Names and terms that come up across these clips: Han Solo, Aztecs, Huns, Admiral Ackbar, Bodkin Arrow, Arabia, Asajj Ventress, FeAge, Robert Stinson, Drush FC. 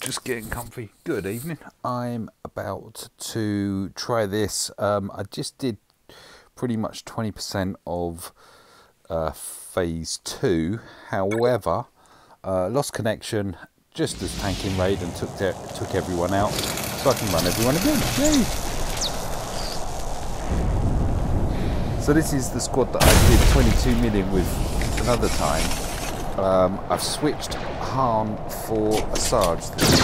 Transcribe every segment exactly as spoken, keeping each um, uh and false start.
Just getting comfy. Good evening. I'm about to try this. Um, I just did pretty much twenty percent of uh, phase two. However, uh, lost connection just as tanking raid and took their, took everyone out. So I can run everyone again. Yay! So this is the squad that I did twenty-two million with another time. Um, I've switched Han for Asajj this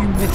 früh mit.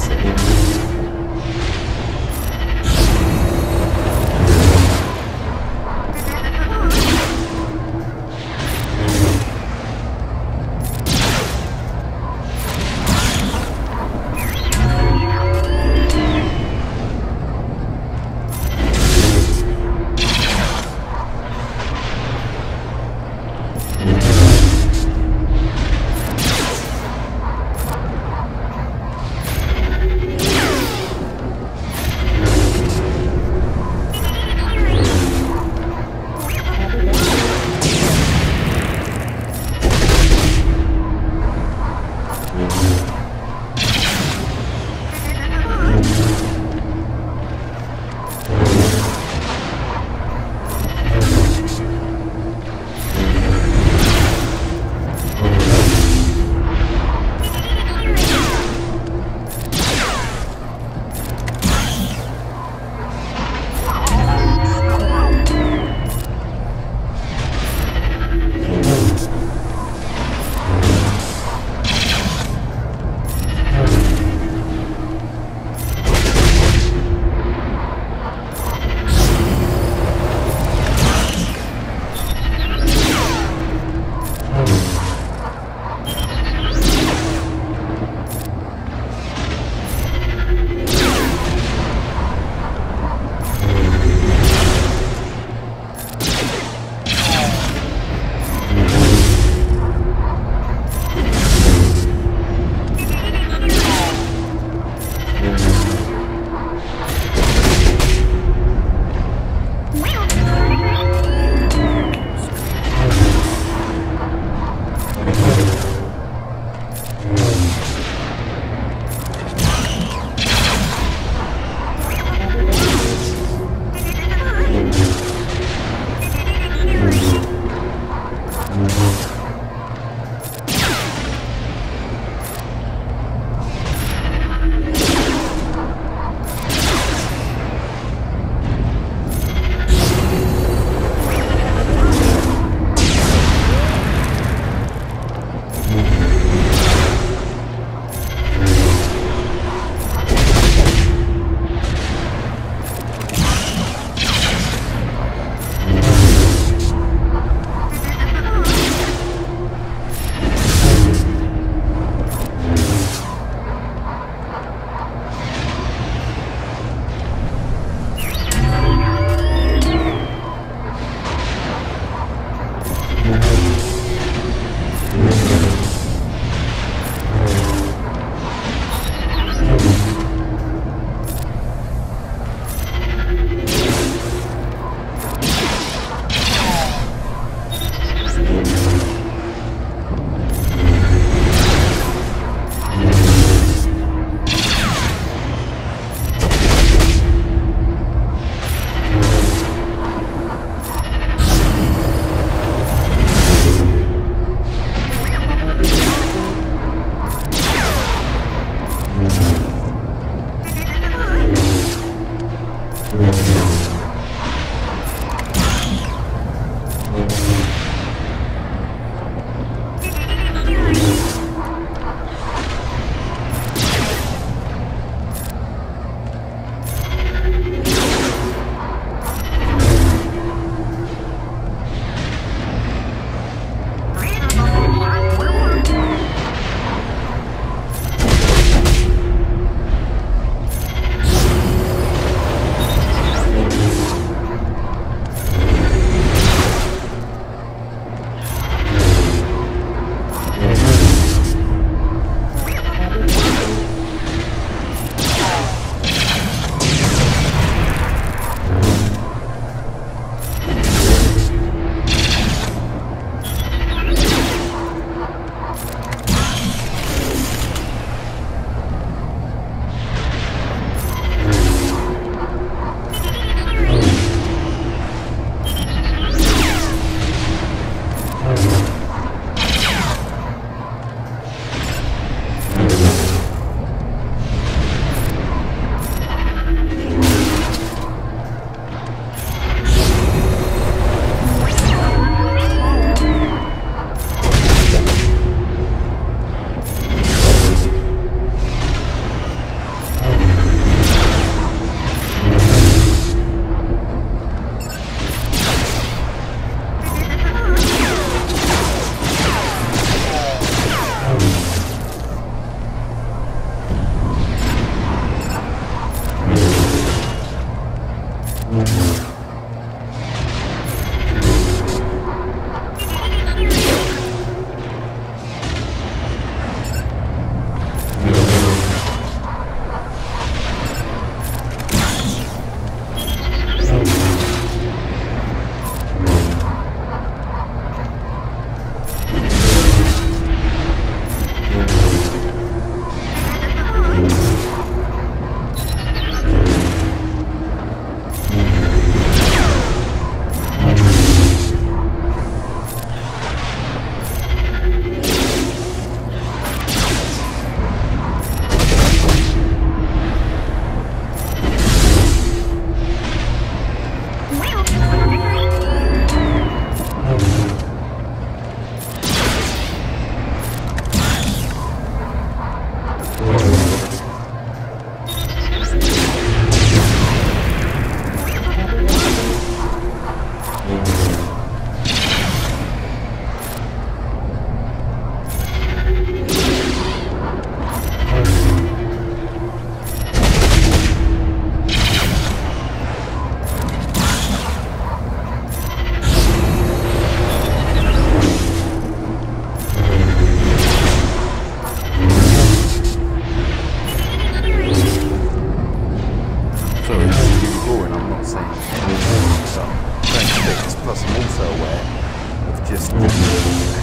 us also aware of just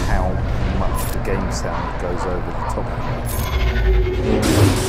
how much the game sound goes over the top of it.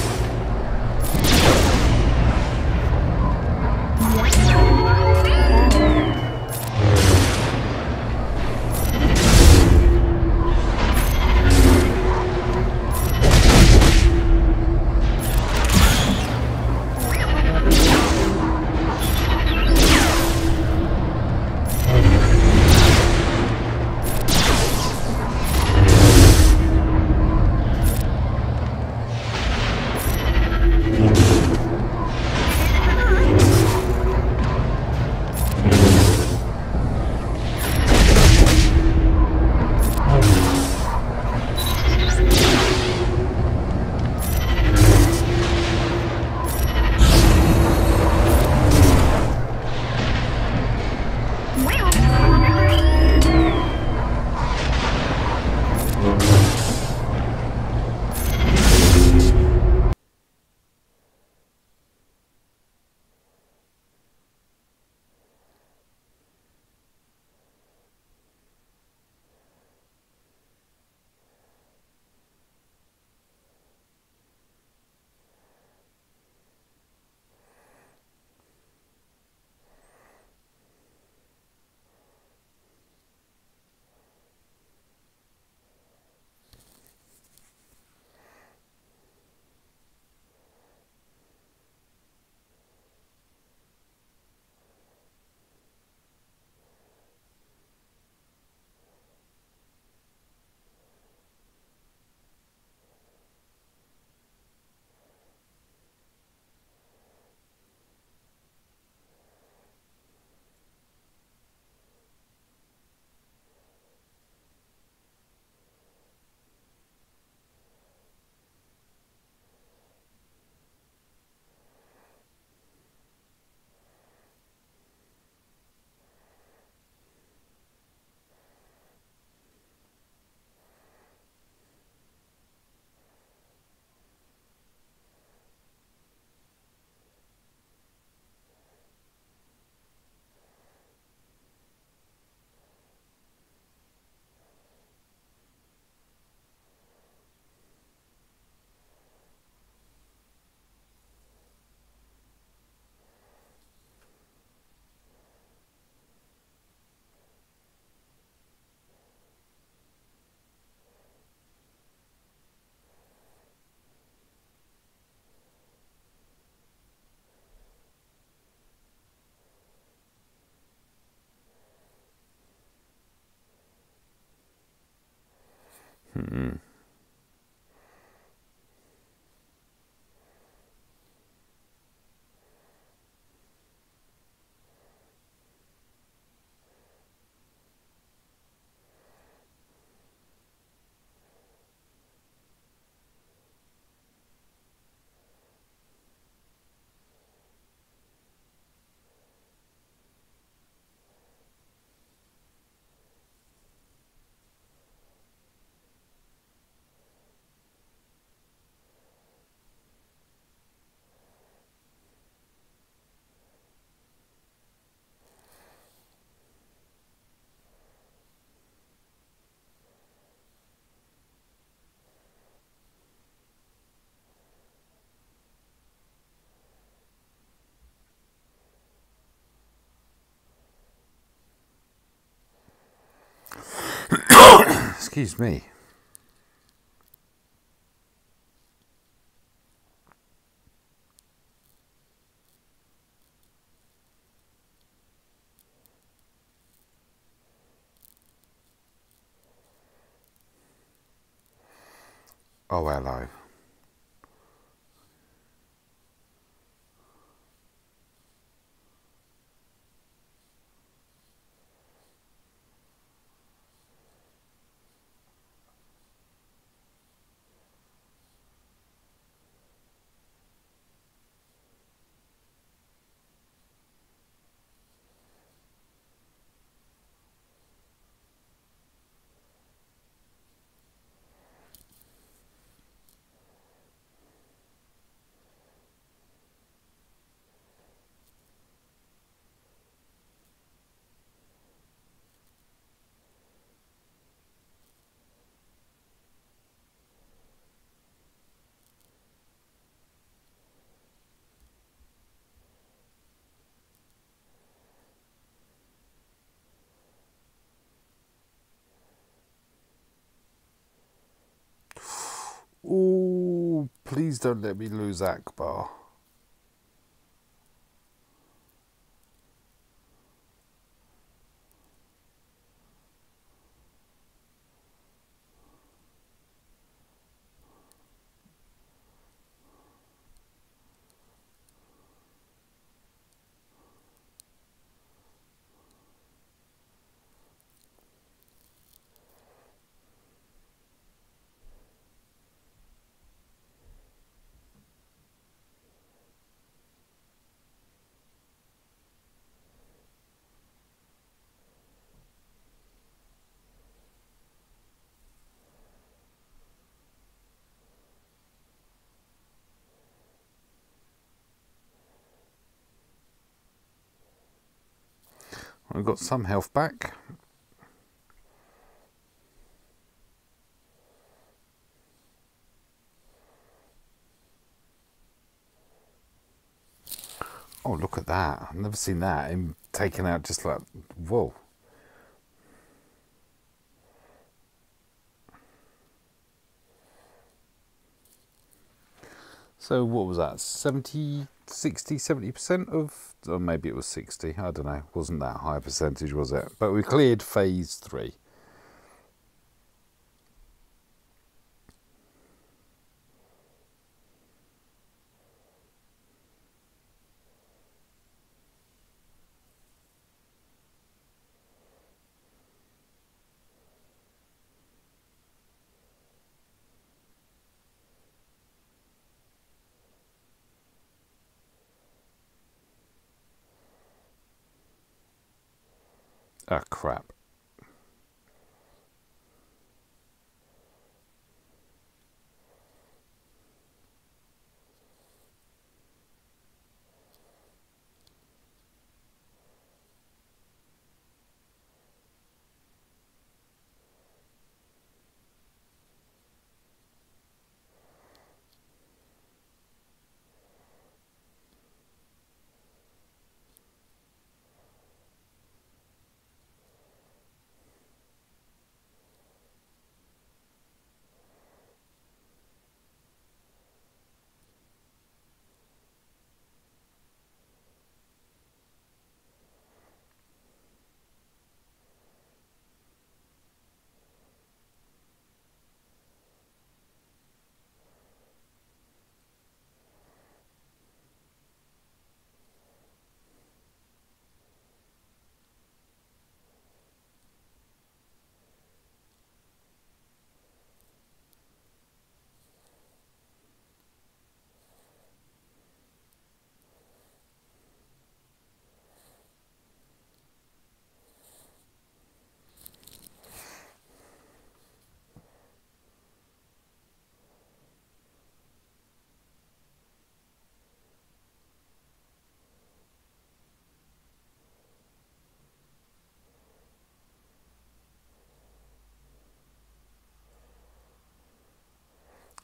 Mm-hmm. Excuse me. Oh, hello. Please don't let me lose Ackbar. I've got some health back. Oh, look at that. I've never seen that. Him taken out just like, whoa. So what was that? seventy, sixty, seventy percent of, or maybe it was sixty, I don't know. It wasn't that high a percentage, was it? But we cleared phase three. Ah, crap.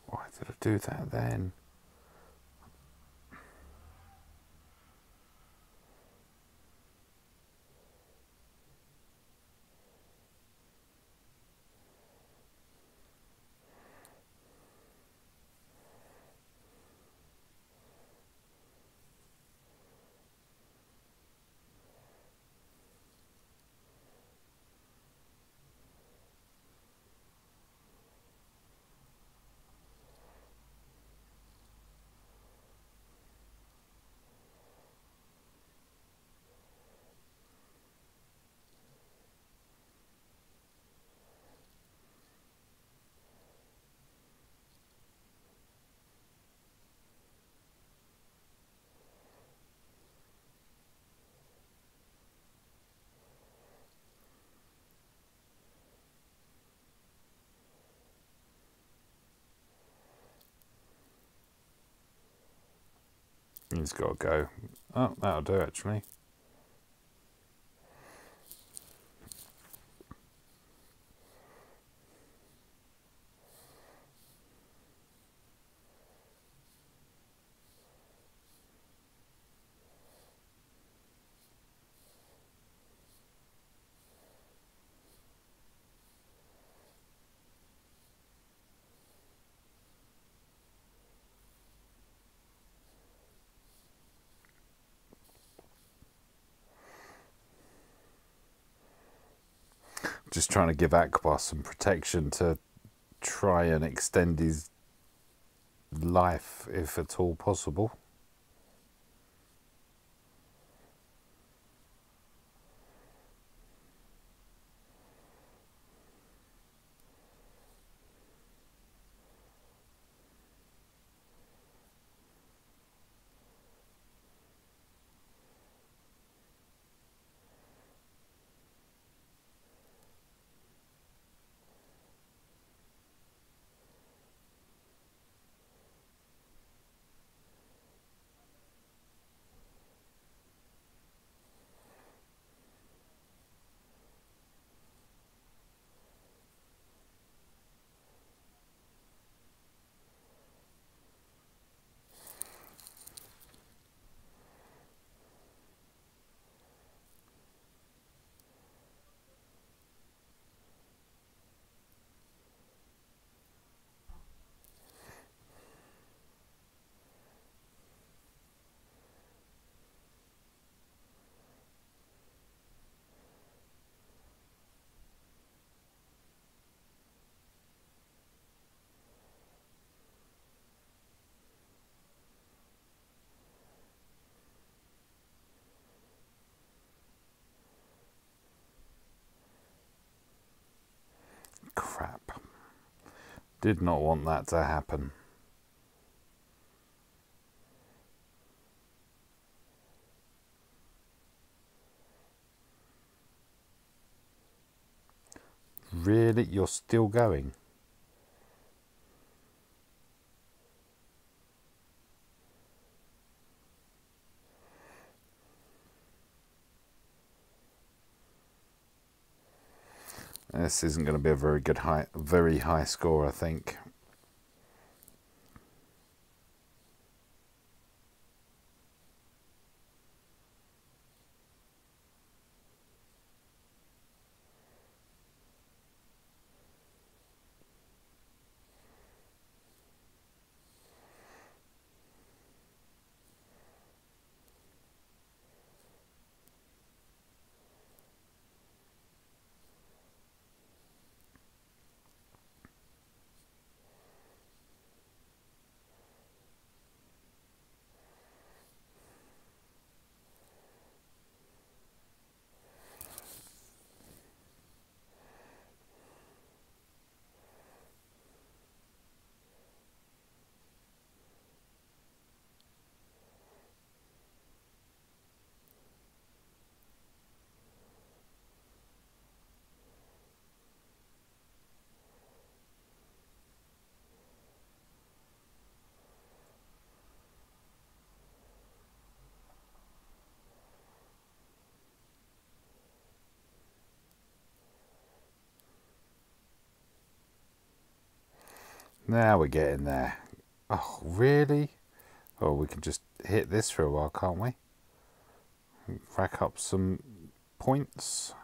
Why did I do that then? He's got to go. Oh, that'll do actually. just trying to give Ackbar some protection to try and extend his life, if at all possible. Crap. Did not want that to happen. Really? You're still going? This isn't going to be a very good high, very high score, I think. Now we're getting there. Oh, really? Oh, we can just hit this for a while, can't we? Rack up some points.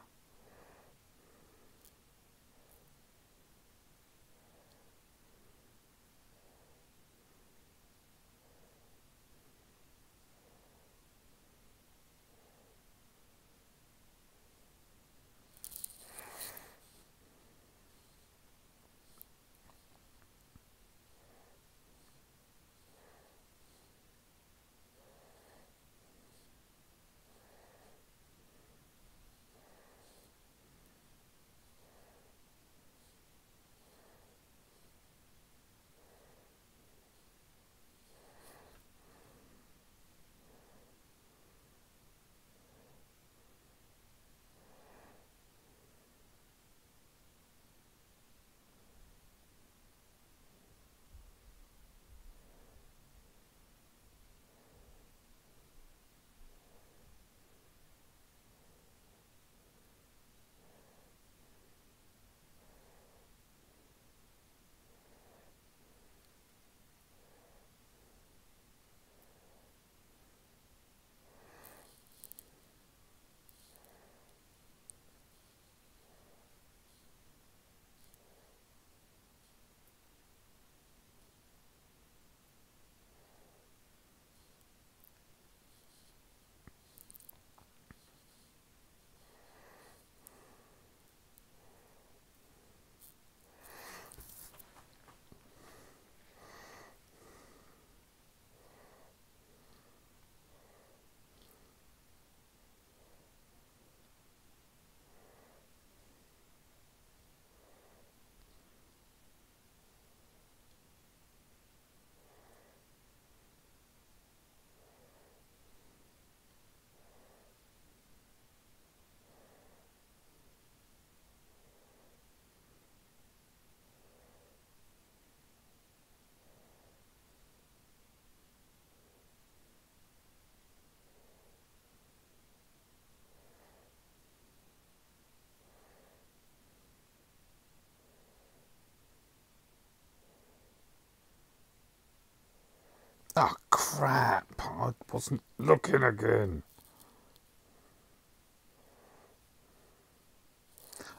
Oh, crap. I wasn't looking again.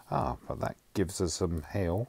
Ah, but that gives us some heal.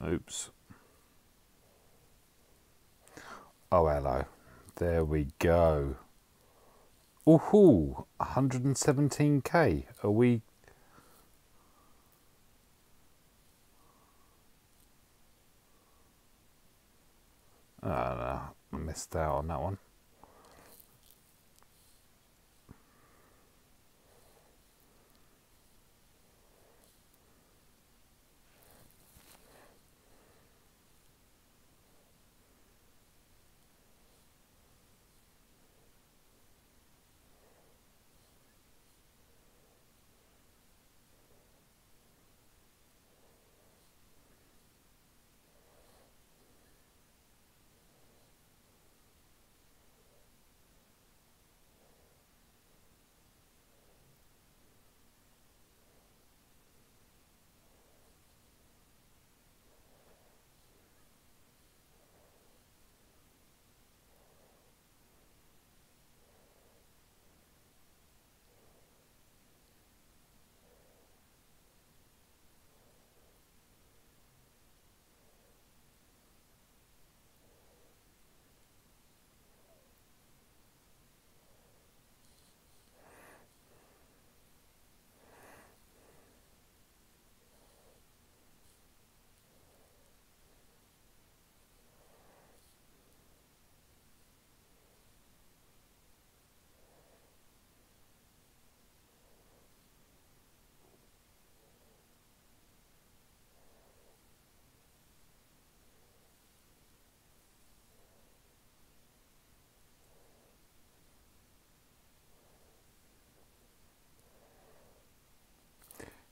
Oops. Oh, hello. There we go. Ooh, one hundred seventeen K. Are we... Oh, no. I missed out on that one.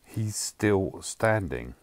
He's still standing.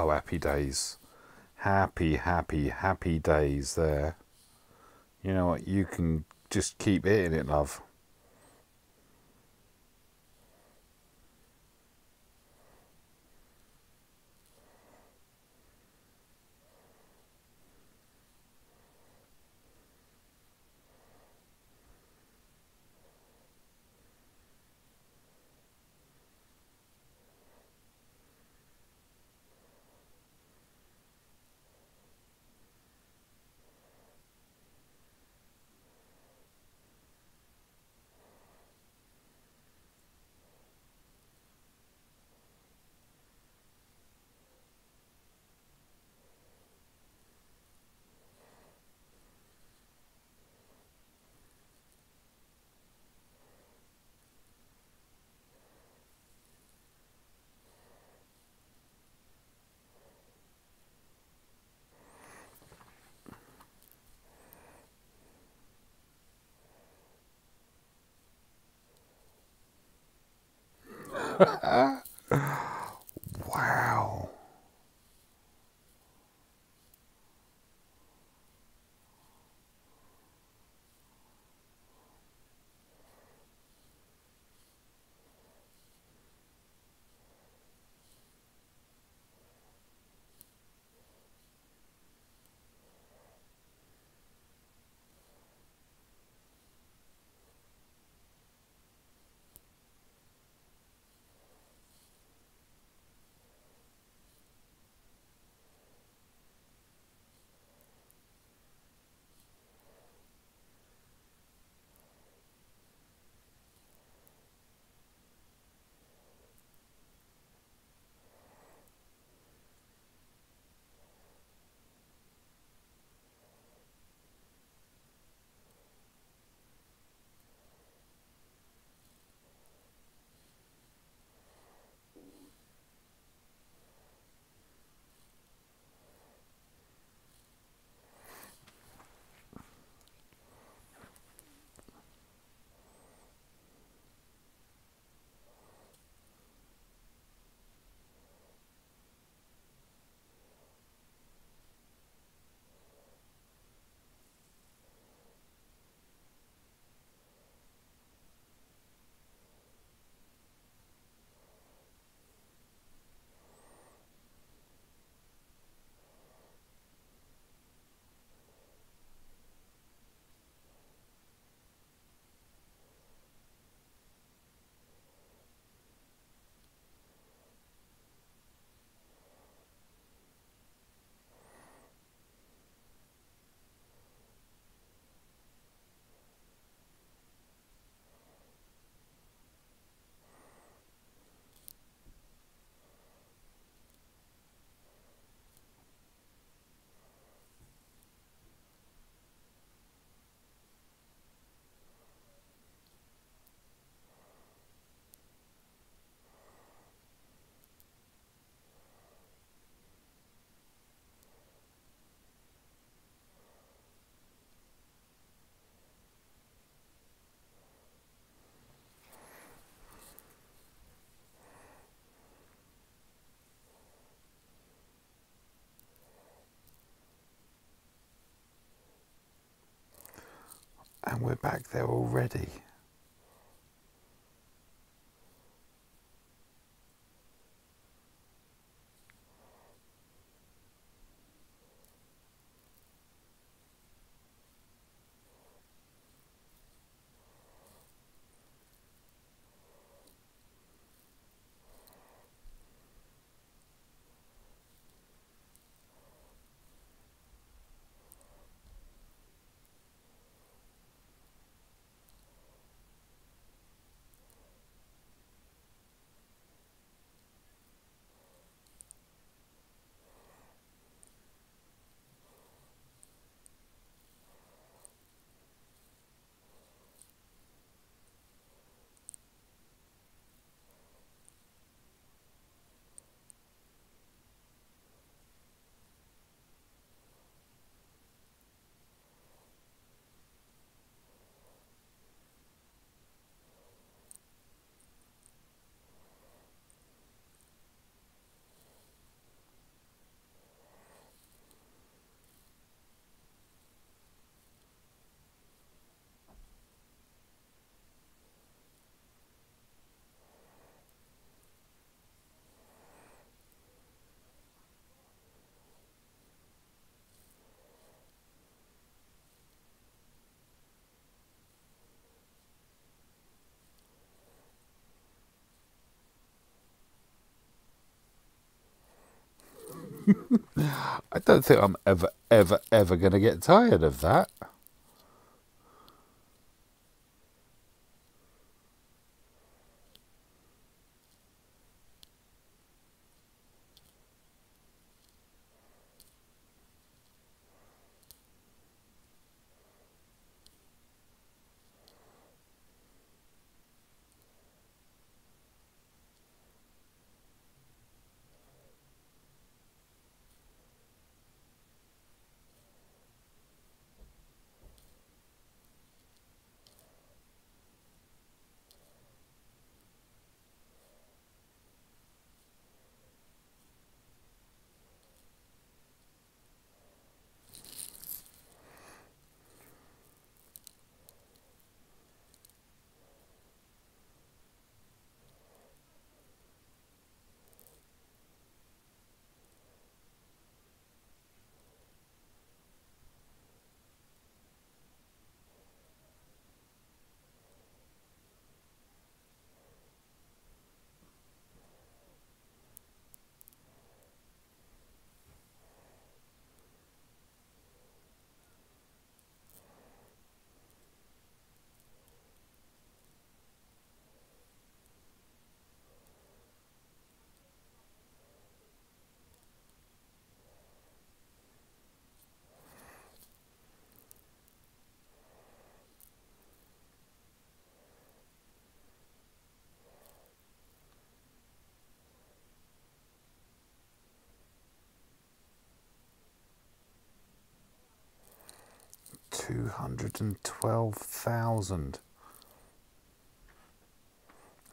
Oh, happy days. Happy, happy, happy days there. You know what? You can just keep hitting it, love. Wow. And we're back there already. I don't think I'm ever, ever, ever going to get tired of that. Two hundred and twelve thousand.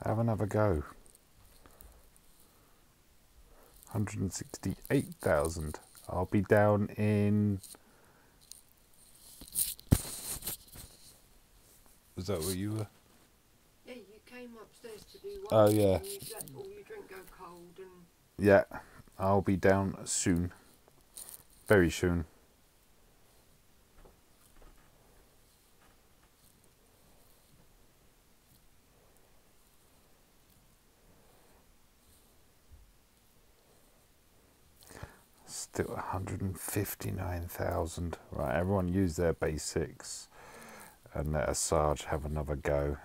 Have another go. Hundred and sixty-eight thousand. I'll be down in. Was that where you were? Yeah, you came upstairs to do one. Oh yeah. And you let all your drink go cold and. Yeah, I'll be down soon. Very soon. Still one hundred fifty-nine thousand. Right, everyone use their basics and let Asajj have another go.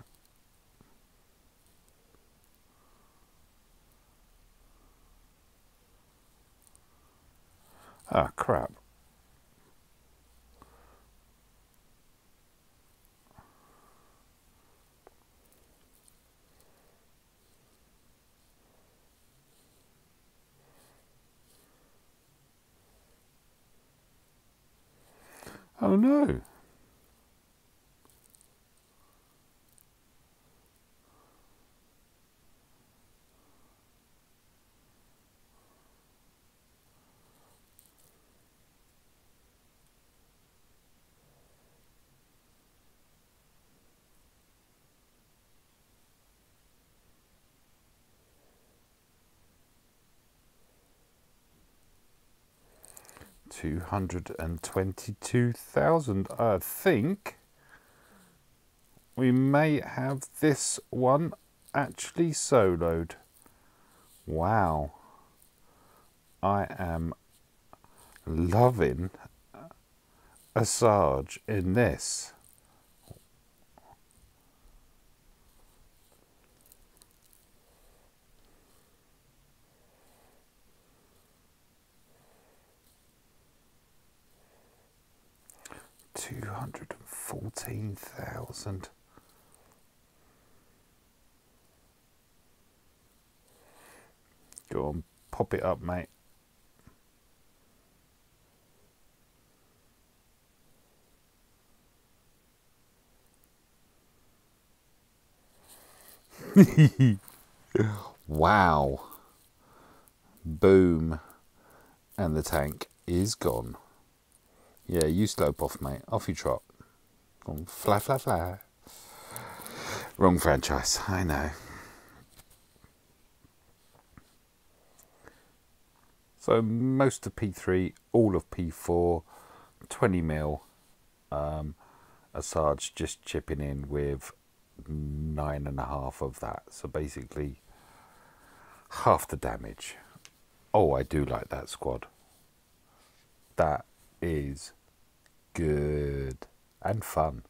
Ah, crap. Oh no. two hundred twenty-two thousand. I think we may have this one actually soloed. Wow. I am loving Asajj in this. Two hundred and fourteen thousand. Go on, pop it up, mate. Wow. Boom. And the tank is gone. Yeah, you slope off, mate. Off you trot. Wrong, fly, fly, fly. Wrong franchise, I know. So most of P three, all of P four, twenty mil. Um, Asajj just chipping in with nine and a half of that. So basically half the damage. Oh, I do like that squad. that is good and fun.